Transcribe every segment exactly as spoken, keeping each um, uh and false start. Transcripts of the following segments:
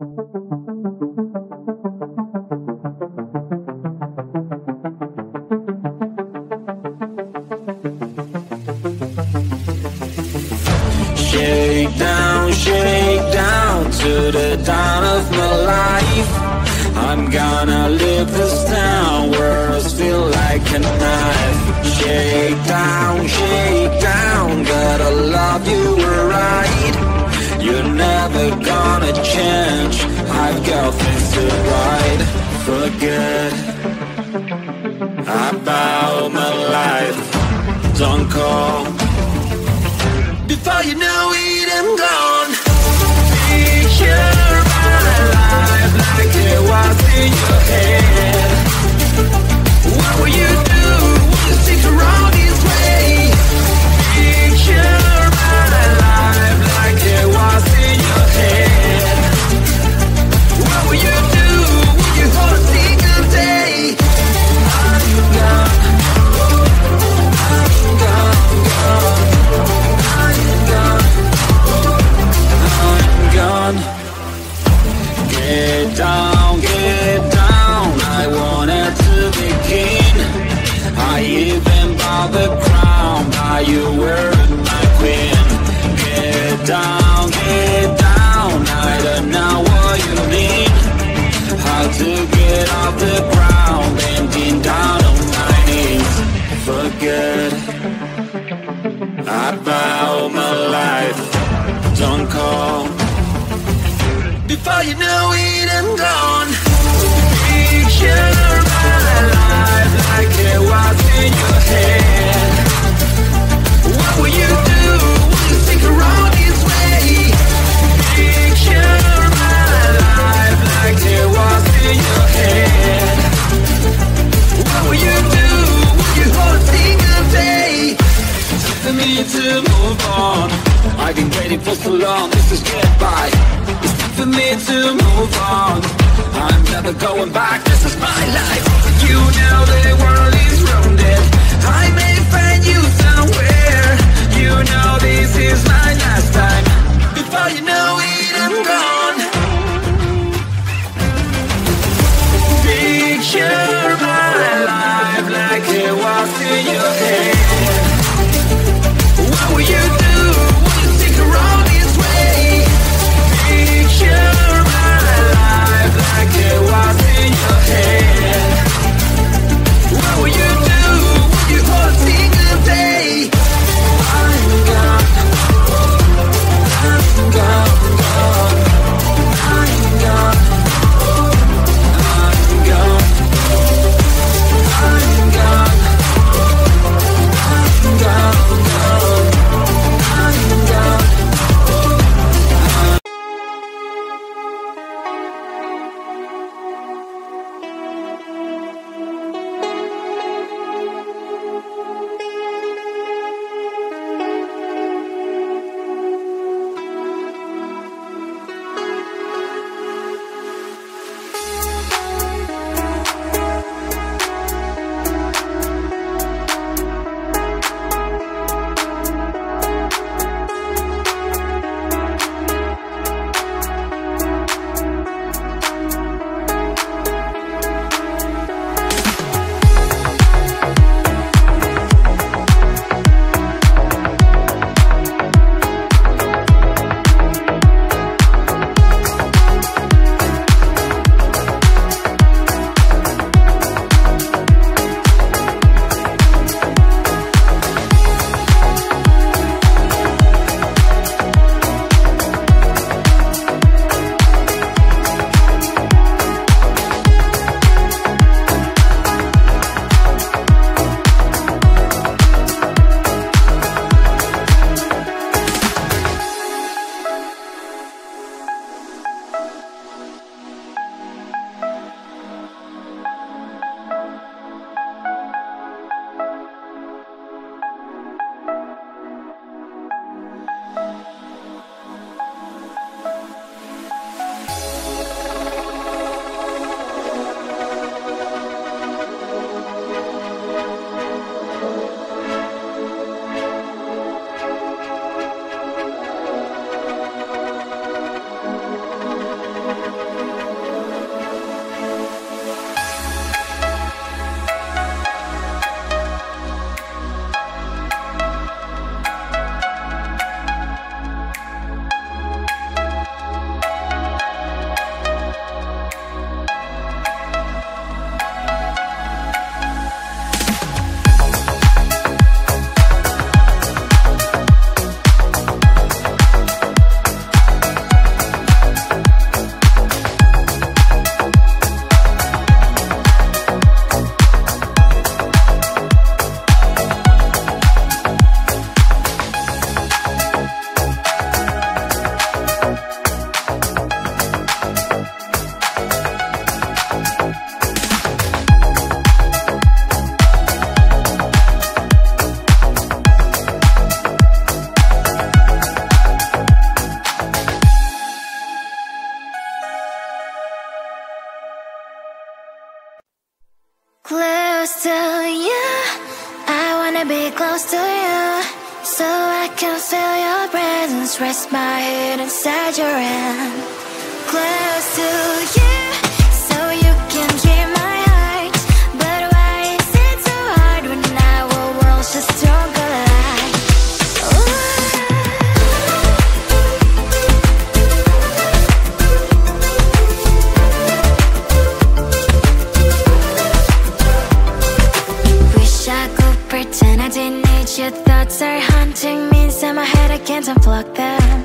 Shake down, shake down to the dawn of my life. I'm gonna live this down, words feel like a knife. Shake down, shake down, gotta love you right. You're never gonna change, I've got things to write. Forget about my life, don't call. Before you know it, I'm gone. Picture my life like it was in your head. What will you do when you stick around this way? Picture my life like it was in your head. What will you do when you hold a single day? I'm gone, I'm gone, gone. I'm gone, I'm gone. Get down, get down, I wanted to begin. I even bought the crown, now you were my queen. Get down, get down, I don't know what you mean. How to get off the ground, bending down on my knees. Forget about my life, don't call. Before you know it, I'm gone. Picture my life like it was in your head. What will you do when you stick around this way? Picture my life like it was in your head. What will you do when you hold a single day? For me to move on, I've been waiting for so long. This is goodbye. It's time for me to move on. I'm never going back. This is my life. You know the world is rounded. I may find you somewhere. You know this is my last time. Before you know it, I'm gone. Picture my life like it was in your head. What will you do when you stick around this way? Picture my life like it was in your head. What will you do when you hold a single day? I'm gone, I'm gone, gone. to you. I wanna be close to you, so I can feel your presence. Rest my head inside your hand. Close to you, so you can hear my heart. But why is it so hard when our world's just stronger? Pretend I didn't need your thoughts are haunting me inside my head. I can't unplug them.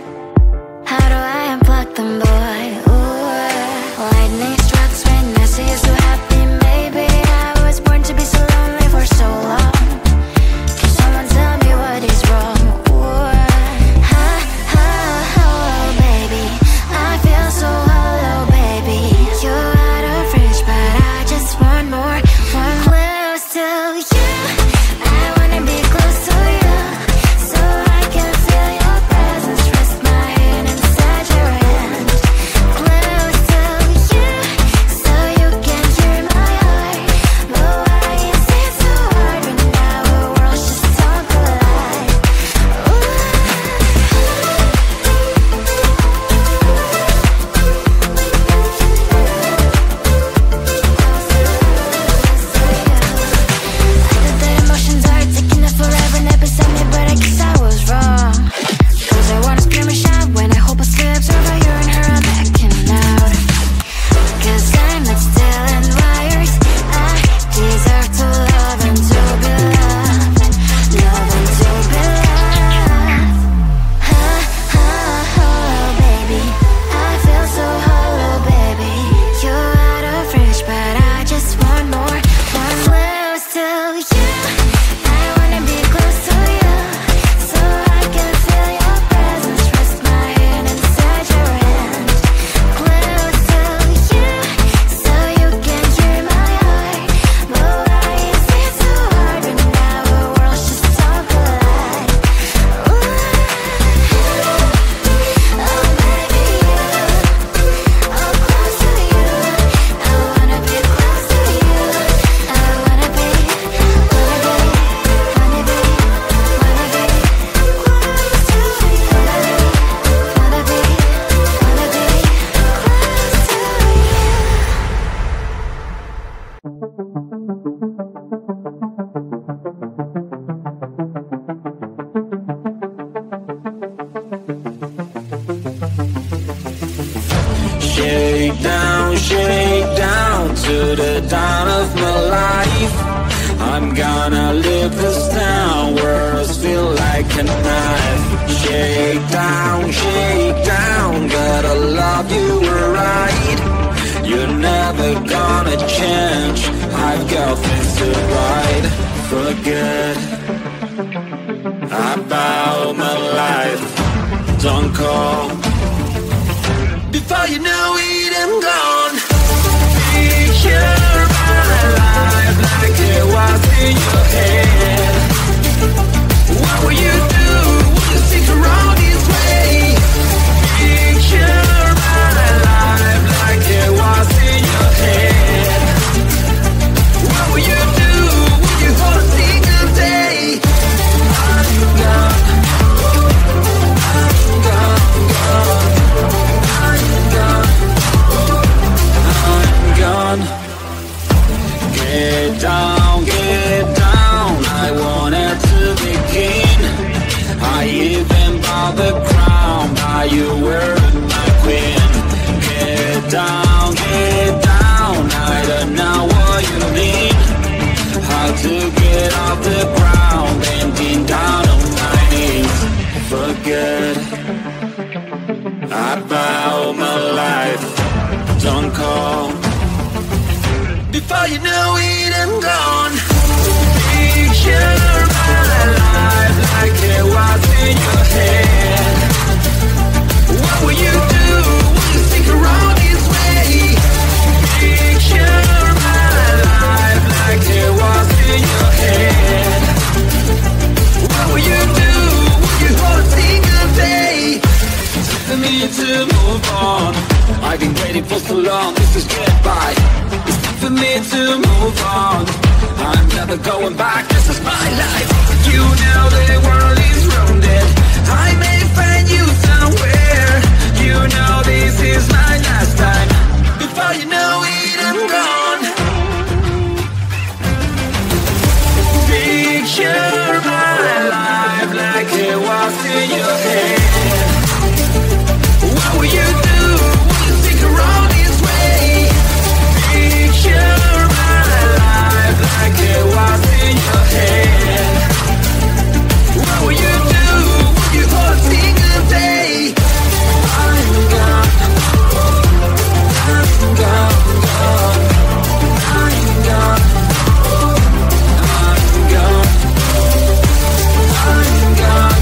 How do I unplug them, boy? Ooh, lightning strikes when I see you so happy. Maybe I was born to be so lonely for so long. Can someone tell me what is wrong? Ooh, oh, oh, oh, baby, I feel so hollow, baby. You're out of reach, but I just want more. One close to you. Shake down, shake down to the dawn of my life. I'm gonna live this down, words feel like a knife. Shake down, shake down, gotta love you right. You're never gonna change, I've got things to write. Forget about my life, don't call. Before you know it, I'm gone. Picture my life like it was in your head. What will you do? Will you stick around this way? Picture my life like it was in your head. What will you do? Will you hold a single day? I'm gone. I'm gone, gone. Get down, get down, I wanted to begin. I even bought the crown, now you were my queen. Get down, get down, I don't know what you mean. How to get off the ground, bending down on my knees. Forget about my life, don't call. Before you know it, I'm gone. Picture my life like it was in your head. What will you do? Will you stick around this way? Picture my life like it was in your head. What will you do? Will you hold a single day? It's time for me to move on. I've been waiting for so long, this is goodbye. For me to move on, I'm never going back, this is my life. You know the world is rounded, I may find you somewhere. You know this is my last time, before you know it I'm gone. Picture my life like it was in your head. What will you do when you stick around this way? Picture my life like it was in your head. What will you do when you all sing a day? I'm gone, I'm gone, gone. I'm gone, I'm gone, I'm gone, I'm gone, gone.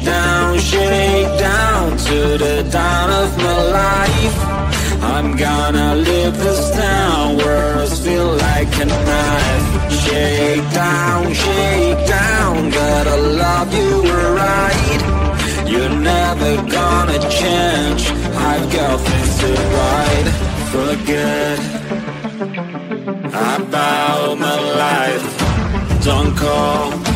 Shake down, shake down to the dawn of my life. I'm gonna live this down, words feel like a knife. Shake down, shake down, gotta love you right. You're never gonna change, I've got things to write. Forget about my life, don't call